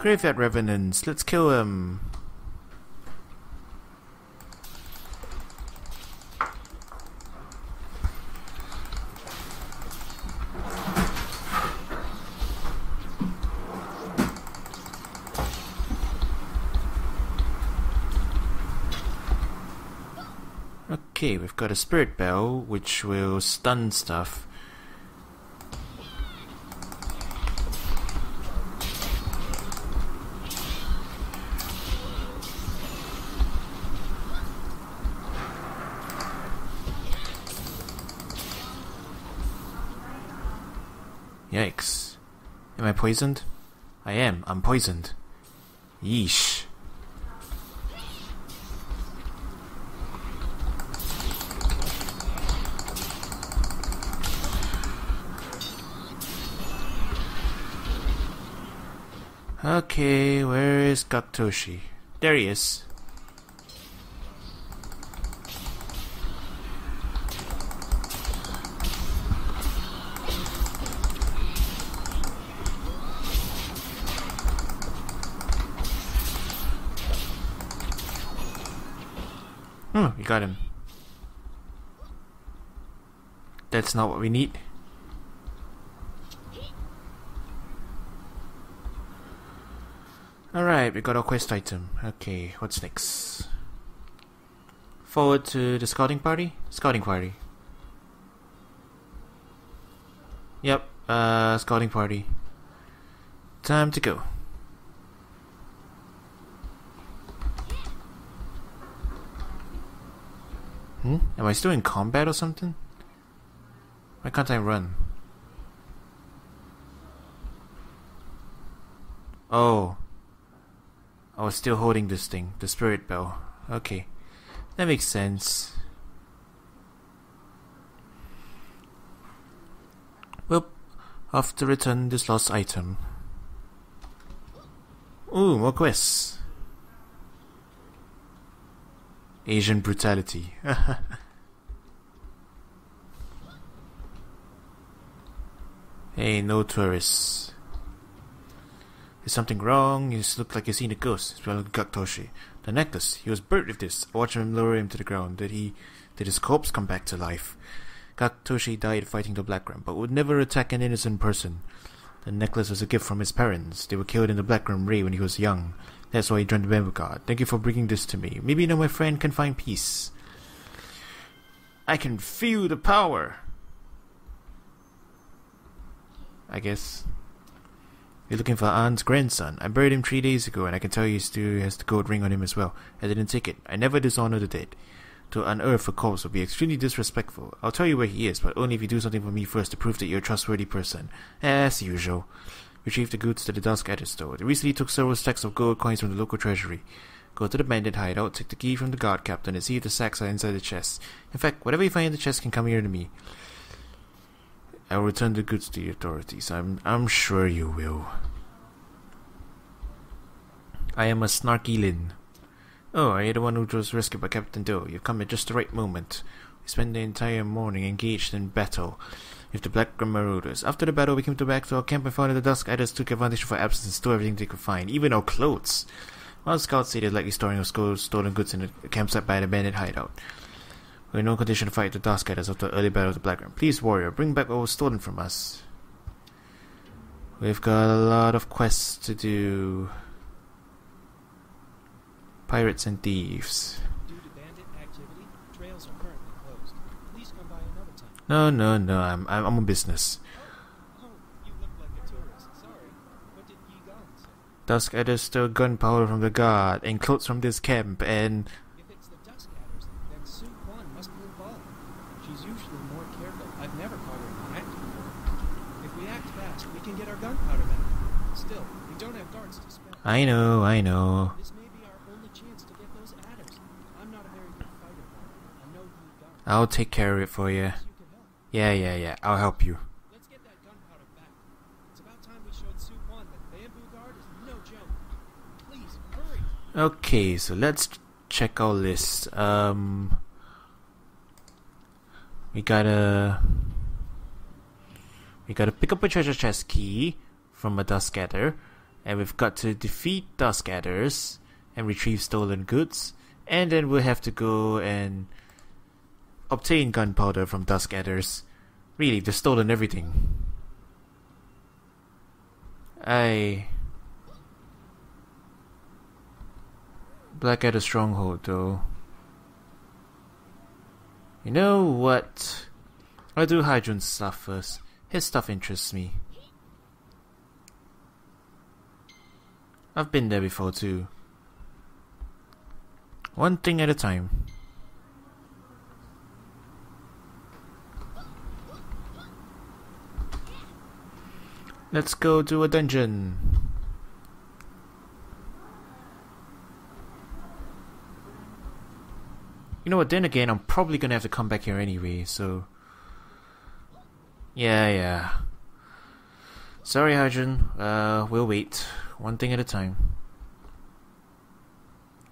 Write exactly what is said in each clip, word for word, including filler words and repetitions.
Graveyard Revenants, let's kill him. Okay, we've got a Spirit Bell, which will stun stuff. Yikes. Am I poisoned? I am. I'm poisoned. Yeesh. Okay, where is Gaktoshe? There he is. Oh, we got him. That's not what we need. Alright, we got our quest item. Okay, what's next? Forward to the scouting party? Scouting party. Yep, uh, scouting party. Time to go. Hmm? Am I still in combat or something? Why can't I run? Oh. I was still holding this thing, the Spirit Bell. Okay, that makes sense. Well, have to return this lost item. Ooh, more quests. Asian brutality. Hey, no tourists. Is something wrong? You look like you've seen a ghost. It's well, Gaktoshe. The necklace. He was burnt with this. I watched him lower him to the ground. Did he? Did his corpse come back to life? Gaktoshe died fighting the Black Ram, but would never attack an innocent person. The necklace was a gift from his parents. They were killed in the Black Ram raid when he was young. That's why he joined the Bambu Guard. Thank you for bringing this to me. Maybe now my friend can find peace. I can feel the power. I guess. You're looking for Aunt's grandson. I buried him three days ago, and I can tell you he still has the gold ring on him as well. I didn't take it. I never dishonor the dead. To unearth a corpse would be extremely disrespectful. I'll tell you where he is, but only if you do something for me first to prove that you're a trustworthy person. As usual. Retrieve the goods to the Dusk Adder Stronghold. They recently took several stacks of gold coins from the local treasury. Go to the bandit hideout, take the key from the guard captain, and see if the sacks are inside the chest. In fact, whatever you find in the chest can come here to me. I will return the goods to the authorities. I'm I'm sure you will. I am a snarky Lin. Oh, are you the one who was rescued by Captain Doe? You've come at just the right moment. We spent the entire morning engaged in battle with the Black Grand Marauders. After the battle, we came to back to our camp and found that the Dusk Adders took advantage of our absence and stole everything they could find, even our clothes. One scout stated likely storing our stolen goods in a campsite by the bandit hideout. We're in no condition to fight the Dusk Adders after the early battle of the Black Ram. Please, warrior, bring back what was stolen from us. We've got a lot of quests to do. Pirates and thieves. Due to bandit activity, trails are currently closed. Please come by another time. No, no, no. I'm I'm, I'm on business. Oh, oh, you look like a tourist. Sorry. What did you got? Dusk Adders stole gunpowder from the guard and clothes from this camp and. I know, I know. This may be our only chance to get those adders. I'm not a very good fighter, but I know you've got it. I'll take care of it for you. Yeah, yeah, yeah. I'll help you. Let's get that gunpowder back. It's about time we showed Su one that Bambu Guard is no joke. Please hurry. Okay, so let's check our list. Um, we gotta we gotta pick up a treasure chest key from a Dusk Adder. and we've got to defeat Dusk Adders and retrieve stolen goods, and then we'll have to go and obtain gunpowder from Dusk Adders. Really, they've stolen everything. I... Black Adder Stronghold, though. You know what? I'll do Hajoon's stuff first. His stuff interests me. I've been there before too. One thing at a time. Let's go to a dungeon. You know what, then again, I'm probably gonna have to come back here anyway, so... Yeah, yeah. Sorry, Hajoon. Uh, we'll wait. One thing at a time.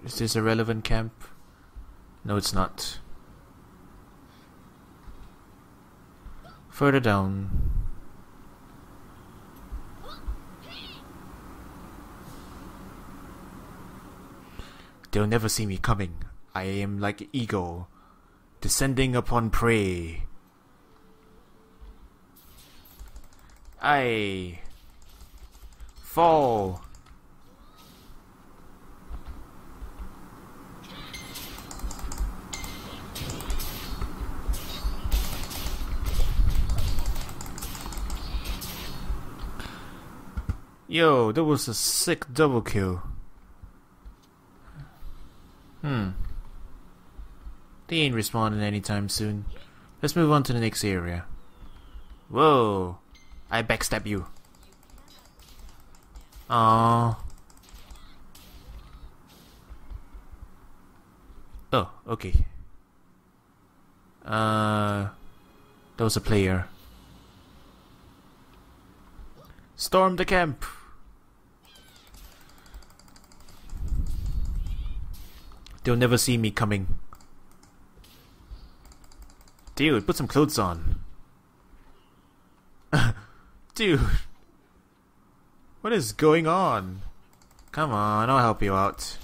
Is this a relevant camp? No, it's not. Further down. They'll never see me coming. I am like an eagle, descending upon prey. I fall. Yo, that was a sick double kill. Hmm. They ain't responding anytime soon. Let's move on to the next area. Whoa. I backstab you. Aww. Oh, okay. Uh, that was a player. Storm the camp. They'll never see me coming. Dude, put some clothes on. Dude, what is going on? Come on, I'll help you out.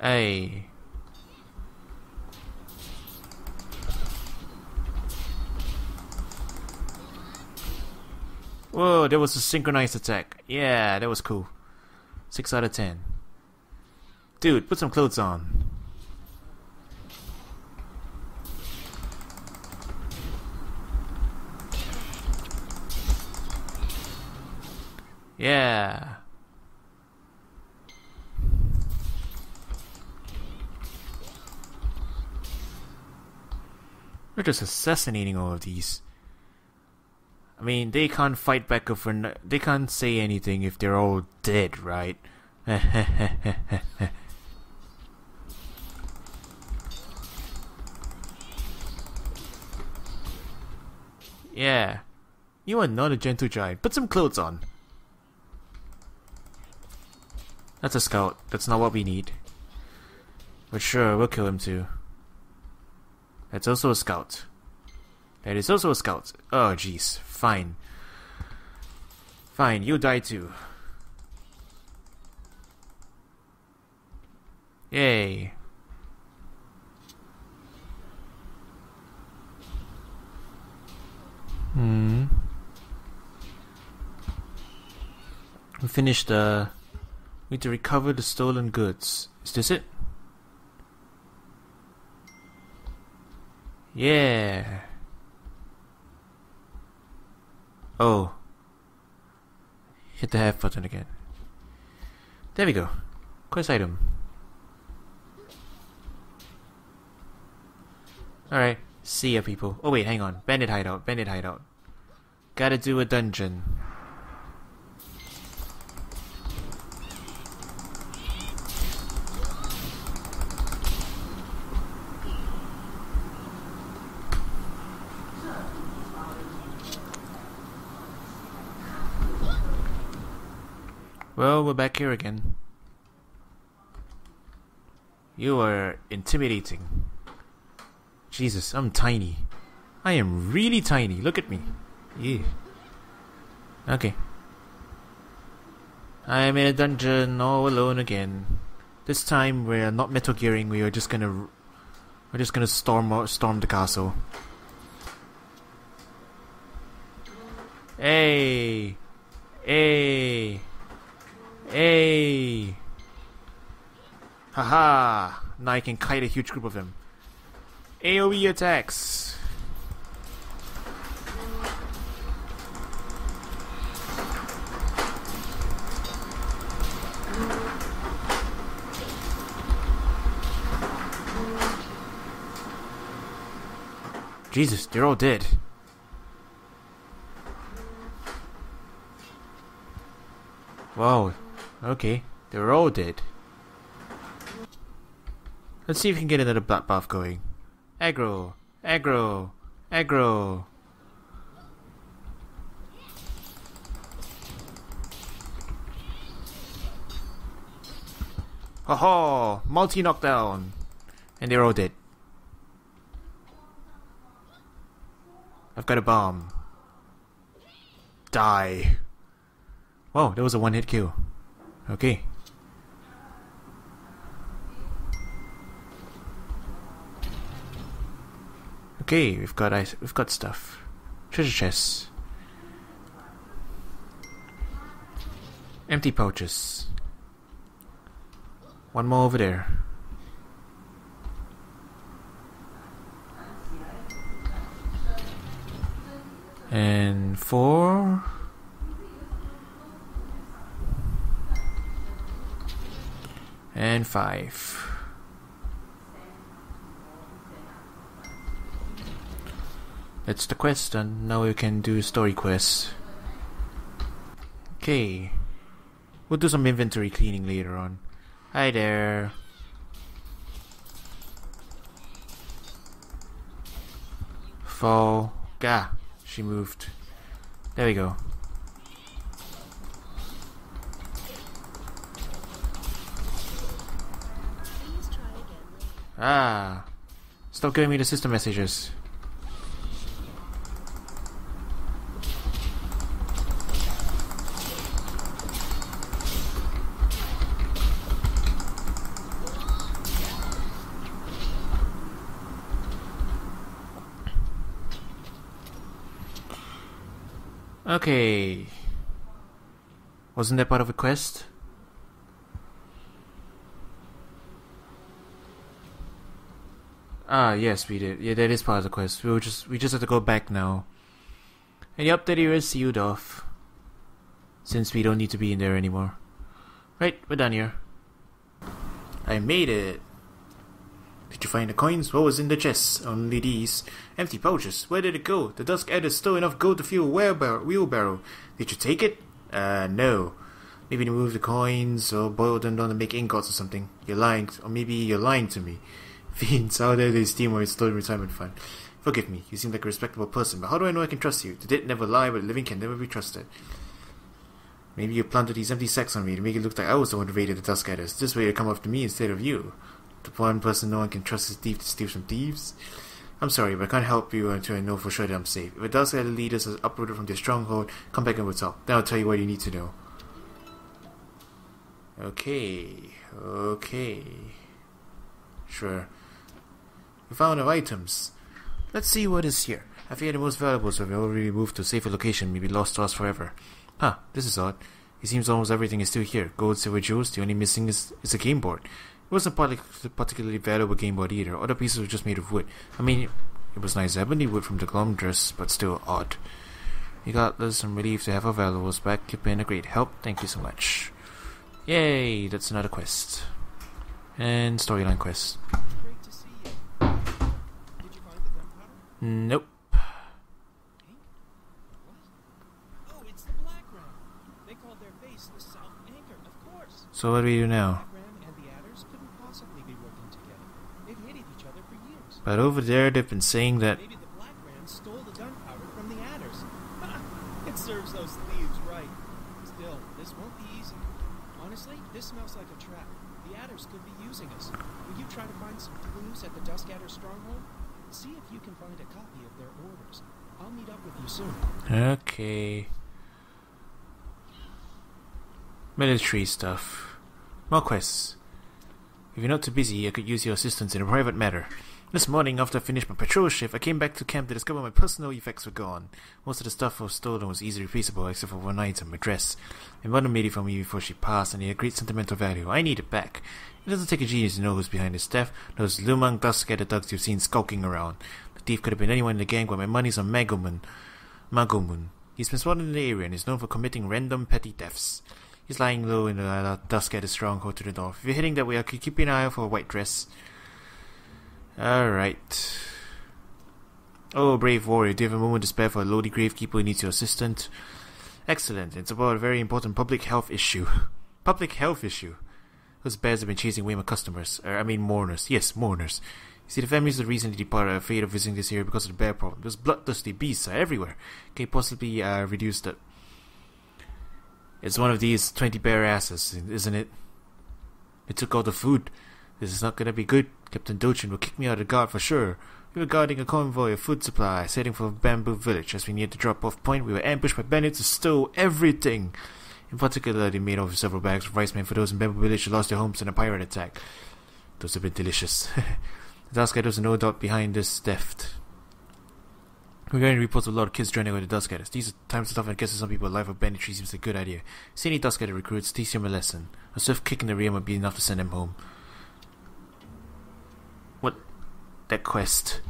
Hey. Whoa, there was a synchronized attack. Yeah, that was cool. six out of ten. Dude, put some clothes on. Yeah. We're just assassinating all of these. I mean, they can't fight back up for no- they can't say anything if they're all dead, right? Yeah, you are not a gentle giant. Put some clothes on. That's a scout. That's not what we need. But sure, we'll kill him too. That's also a scout. That is also a scout. Oh, jeez. Fine. Fine, you die too. Yay. Hmm. We finished the... Uh, we need to recover the stolen goods. Is this it? Yeah. Oh. Hit the half button again. There we go. Quest item. Alright. See ya, people. Oh wait, hang on. Bandit hideout. Bandit hideout. Gotta do a dungeon. Well, we're back here again. You are intimidating. Jesus, I'm tiny. I am really tiny. Look at me. Yeah. Okay. I am in a dungeon all alone again. This time we're not Metal Gearing. We are just gonna, we're just gonna storm storm the castle. Hey, hey, hey! Haha! Now I can kite a huge group of them. AoE attacks. Jesus, they're all dead. Wow, okay, they're all dead. Let's see if we can get another black buff going. Aggro, aggro, aggro. Ho ho, multi knockdown, and they're all dead. I've got a bomb. Die. Whoa, that was a one-hit kill. Okay. Okay, we've got ice. We've got stuff. Treasure chests. Empty pouches. One more over there. And four. And five. That's the quest done. Now we can do story quests. Okay. We'll do some inventory cleaning later on. Hi there. Fall. Gah. She moved. There we go. Ah, stop giving me the system messages. Okay. Wasn't that part of a quest? Ah, yes, we did. Yeah, that is part of the quest. We were just we just have to go back now. And yep, that area is sealed off. Since we don't need to be in there anymore. Right, we're done here. I made it. Did you find the coins? What was in the chests? Only these. Empty pouches. Where did it go? The Dusk Adder stole enough gold to fuel a wheelbarrow. Did you take it? Uh, no. Maybe they moved the coins or boiled them down to make ingots or something. You're lying. Or maybe you're lying to me. Fiends, how dare they steal my stolen retirement fund? Forgive me, you seem like a respectable person, but how do I know I can trust you? The dead never lie, but the living can never be trusted. Maybe you planted these empty sacks on me to make it look like I was the one who raided the Dusk Adders. This way you come after me instead of you. The one person no one can trust is a thief to steal from thieves. I'm sorry, but I can't help you until I know for sure that I'm safe. If a Dusk Adder leader is uprooted from their stronghold, come back and we'll talk. Then I'll tell you what you need to know. Okay, okay. Sure. We found our items. Let's see what is here. I fear the most valuables have already moved to a safer location, may be lost to us forever. Huh, this is odd. It seems almost everything is still here. Gold, silver, jewels, the only missing is, is a game board. It wasn't a particularly valuable game board either. Other pieces were just made of wood. I mean, it was nice ebony wood from the glum dress, but still odd. Regardless, some relief to have our valuables back. You've been a great help. Thank you so much. Yay, that's another quest. And storyline quest. Great to see you. Did you find the gunpowder? Nope. Hey? What? Oh, it's the Black Ram. They called their base the South Anchor, of course. So what do we do now? The Black Ram and the Adders couldn't possibly be working together. They've hated each other for years. But over there, they've been saying that. Maybe the Black Ram stole the gunpowder from the Adders. It serves those thieves right. Still, this won't be easy. Honestly, this smells like a trap. The The Adders could be using us. Will you try to find some clues at the Dusk Adder Stronghold? See if you can find a copy of their orders. I'll meet up with you soon. Okay. Military stuff. More quests. If you're not too busy, I could use your assistance in a private matter. This morning, after I finished my patrol shift, I came back to camp to discover my personal effects were gone. Most of the stuff was stolen was easily replaceable, except for one item, my dress. And one lady for me before she passed, and it had great sentimental value. I need it back. It doesn't take a genius to know who's behind this theft. Those Lumang Dusk-Adder thugs you've seen skulking around. The thief could have been anyone in the gang, but my money's on Magomun. Magomun. He's been spotted in the area and is known for committing random petty thefts. He's lying low in the Dusk-Adder Stronghold to the north. If you're heading that way, I could keep an eye out for a white dress. Alright. Oh, brave warrior, do you have a moment to spare for a lowly gravekeeper who needs your assistance? Excellent. It's about a very important public health issue. Public health issue? Those bears have been chasing away my customers. Er, I mean mourners. Yes, mourners. You see, the families that recently departed are afraid of visiting this area because of the bear problem. Those bloodthirsty beasts are everywhere. Can you possibly uh, reduce that? It's one of these twenty bear asses, isn't it? It took all the food. This is not gonna be good. Captain Dochin will kick me out of the guard for sure. We were guarding a convoy of food supplies, heading for Bamboo Village. As we neared the drop-off point, we were ambushed by bandits who stole everything. In particular, they made off with several bags of rice men for those in Bamboo Village who lost their homes in a pirate attack. Those have been delicious. The Dusk Adders are no doubt behind this theft. We're getting reports of a lot of kids joining with the Dusk Adders. These are times of stuff, and I guess some people alive or banditry seems a good idea. See any Dusk Adder recruits, teach them a lesson. A swift kick in the rear might be enough to send them home. What? That quest.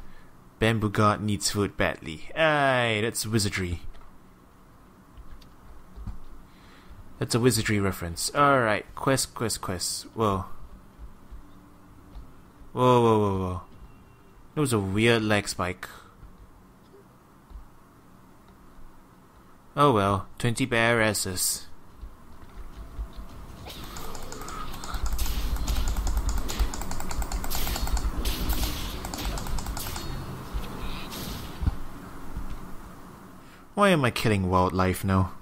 Bambu Guard needs food badly. Aye, that's wizardry. That's a wizardry reference. Alright, quest, quest, quest. Whoa. Whoa, whoa, whoa, whoa. That was a weird lag spike. Oh well, twenty bear asses. Why am I killing wildlife now?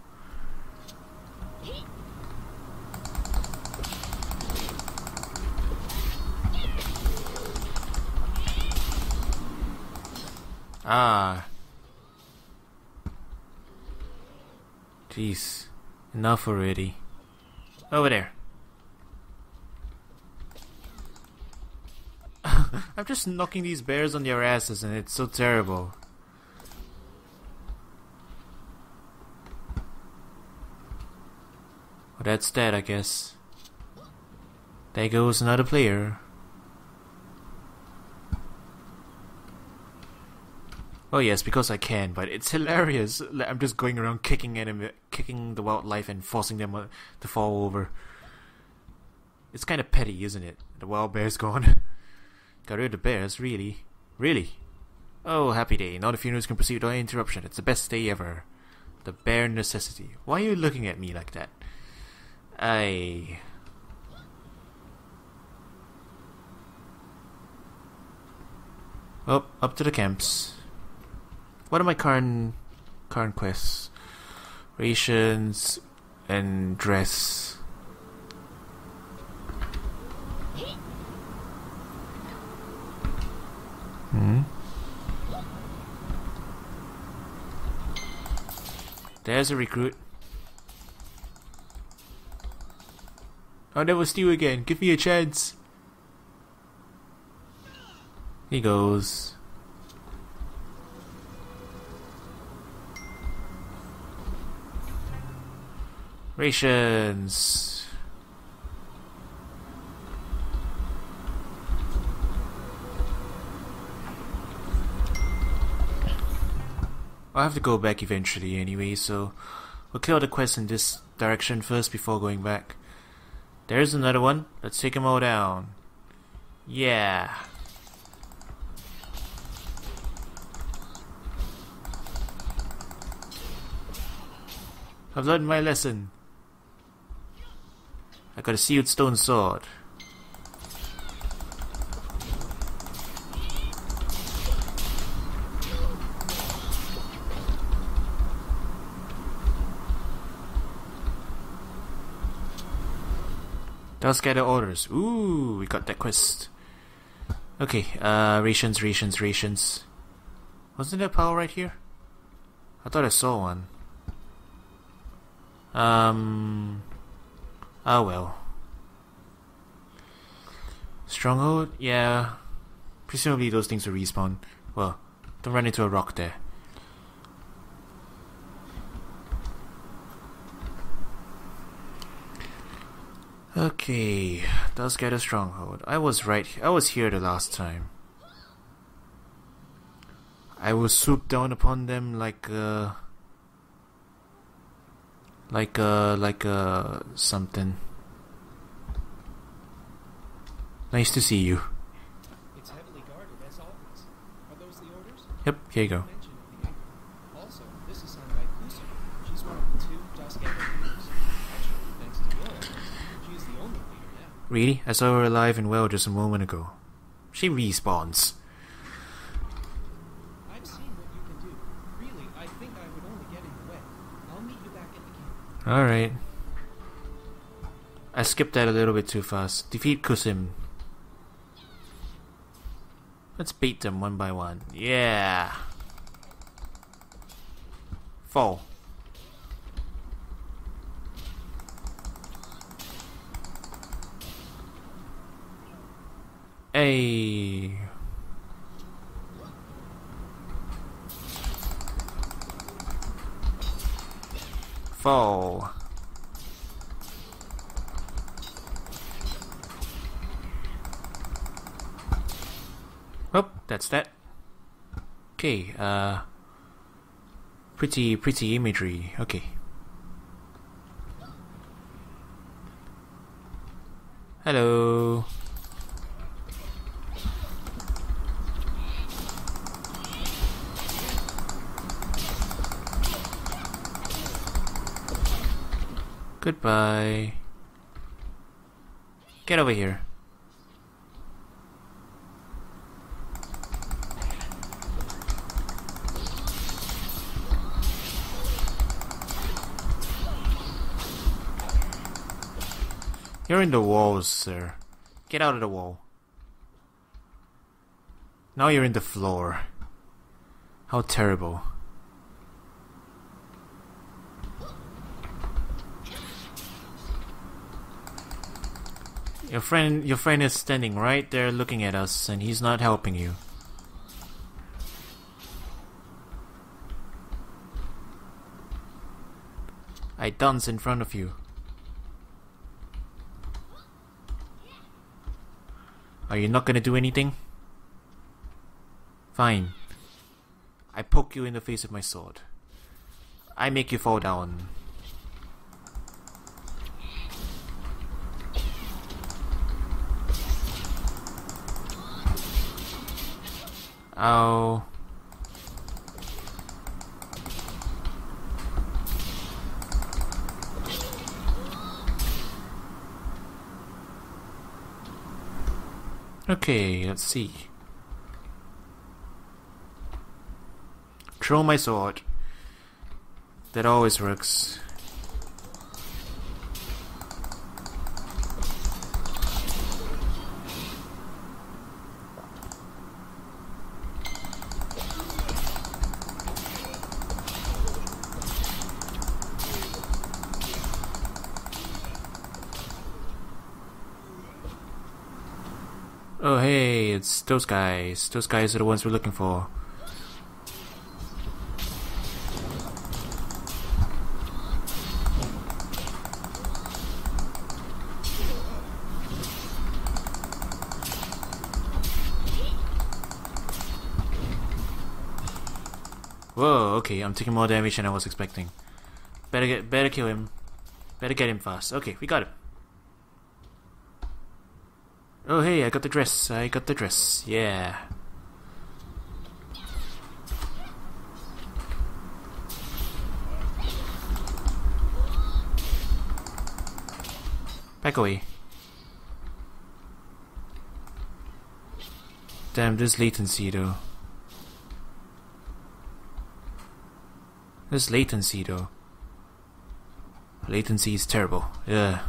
Ah. Jeez. Enough already. Over there. I'm just knocking these bears on their asses and it's so terrible. Well, that's that, I guess. There goes another player. Oh yes, because I can, but it's hilarious. I'm just going around kicking at him, kicking the wildlife and forcing them to fall over. It's kind of petty, isn't it? The wild bear's gone. Got rid of the bears, really. Really. Oh, happy day. Now the funerals can proceed without interruption. It's the best day ever. The bare necessity. Why are you looking at me like that? I. Oh, up to the camps. What are my current current quests? Rations and dress. Hmm. There's a recruit. I'll never steal again. Give me a chance. He goes. Rations. I'll have to go back eventually anyway, so we'll clear the quest in this direction first before going back. There's another one. Let's take them all down. Yeah. I've learned my lesson. I got a sealed stone sword. Dusk Adder orders. Ooh, we got that quest. Okay, uh, rations, rations, rations. Wasn't there a pile right here? I thought I saw one. Um. Oh well. Stronghold? Yeah. Presumably those things will respawn. Well, don't run into a rock there. Okay, Dusk Adder Stronghold. I was right. I was here the last time. I will swoop down upon them like a, like a, like a something. Nice to see you. It's heavily guarded as always. Are those the orders? Yep. Here you go. Also, this is signed by Kusim. She's one of the two Dusk Adder leaders. Actually, thanks to your efforts, she is the only leader now. Really? I saw her alive and well just a moment ago. She respawns. I've seen what you can do. Really, I think I would only get in the way. I'll meet you back at the camp. All right. I skipped that a little bit too fast. Defeat Kusim. Let's beat them one by one. Yeah. Fall. Hey. Fall. Well, that's that. Okay, uh... Pretty, pretty imagery. Okay. Hello. Goodbye. Get over here. You're in the walls, sir. Get out of the wall. Now you're in the floor. How terrible. Your friend, your friend is standing right there looking at us, and he's not helping you. I dance in front of you. Are you not gonna do anything? Fine. I poke you in the face with my sword. I make you fall down. Ow. Okay, let's see. Throw my sword. That always works. Oh hey, it's those guys. Those guys are the ones we're looking for. Whoa, okay, I'm taking more damage than I was expecting. Better get, better kill him. Better get him fast. Okay, we got him. Oh hey, I got the dress, I got the dress, yeah. Back away. Damn, this latency though. This latency though. Latency is terrible, yeah.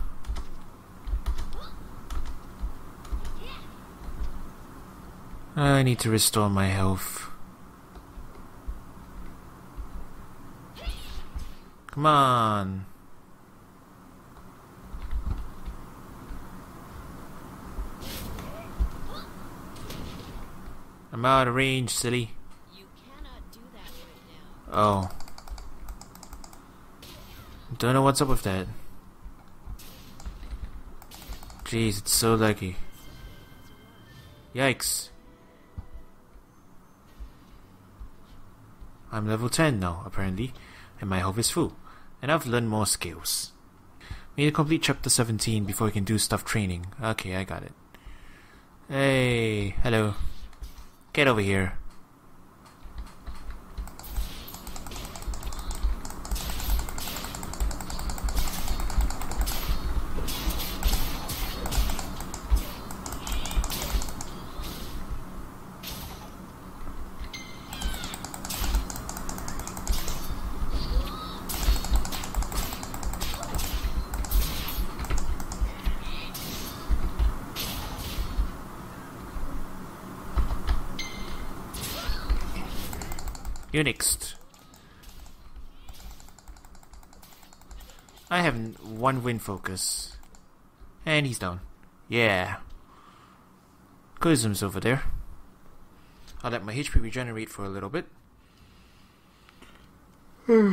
I need to restore my health. Come on. I'm out of range, silly. You cannot do that right now. Oh. Don't know what's up with that. Jeez, it's so lucky. Yikes. I'm level ten now, apparently, and my health is full, and I've learned more skills. We need to complete chapter seventeen before we can do stuff training. Okay, I got it. Hey, hello. Get over here. You're next. I have one win focus. And he's down. Yeah. Kusim's over there. I'll let my H P regenerate for a little bit. Okay,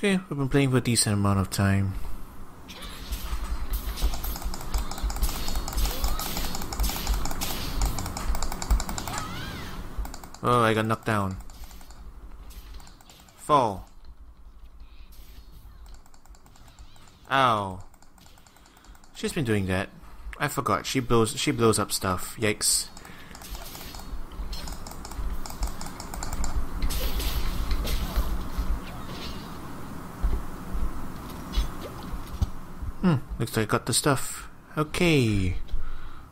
we've been playing for a decent amount of time. Oh, I got knocked down. Fall. Ow. She's been doing that. I forgot. She blows she blows up stuff. Yikes. Hmm, looks like I got the stuff. Okay.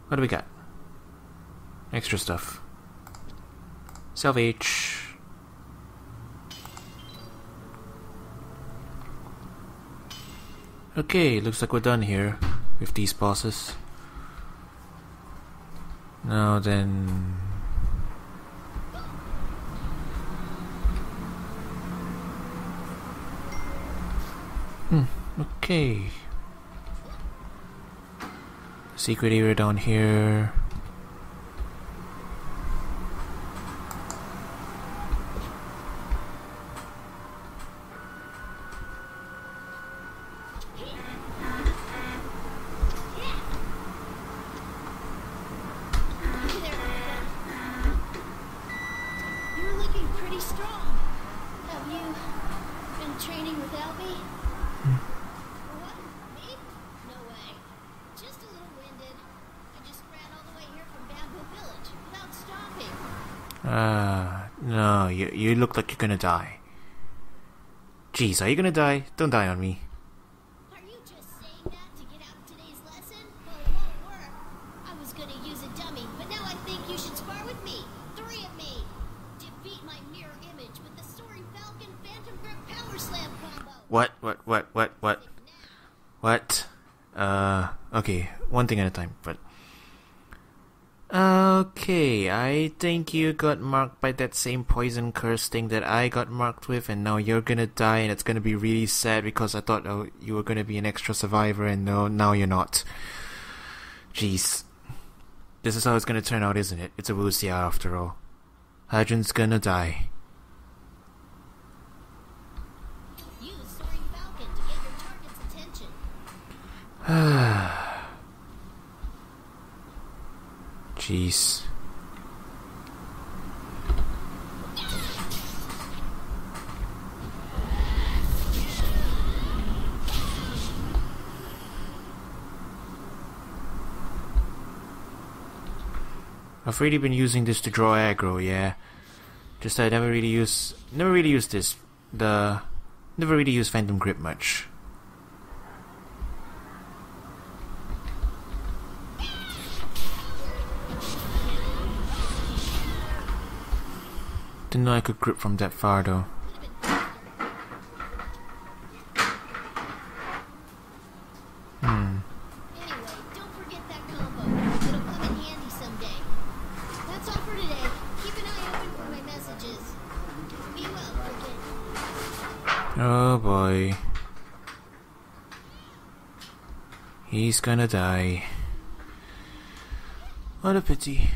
What do we got? Extra stuff. Salvage. Okay, looks like we're done here with these bosses. Now then... Hmm, okay. Secret area down here. You look like you're gonna die. Jeez, are you gonna die? Don't die on me. Are you just saying that to get out of today's lesson? Well, it won't work. I was gonna use a dummy, but now I think you should spar with me. Three of me. Defeat my mirror image with the soaring Falcon Phantom Grim Power Slam combo. What? What? What? What? What? What? Uh, okay. One thing at a time, but... Okay, I think you got marked by that same poison curse thing that I got marked with, and now you're gonna die, and it's gonna be really sad because I thought oh, you were gonna be an extra survivor, and no, now you're not. Jeez. This is how it's gonna turn out, isn't it? It's a Wuxia after all. Hajoon's gonna die. Use Soaring Falcon to get your target's attention. Jeez. I've really been using this to draw aggro, yeah. Just I never really use never really use this the never really use Phantom Grip much. Didn't know I could grip from that far though. Oh boy. He's gonna die. What a pity.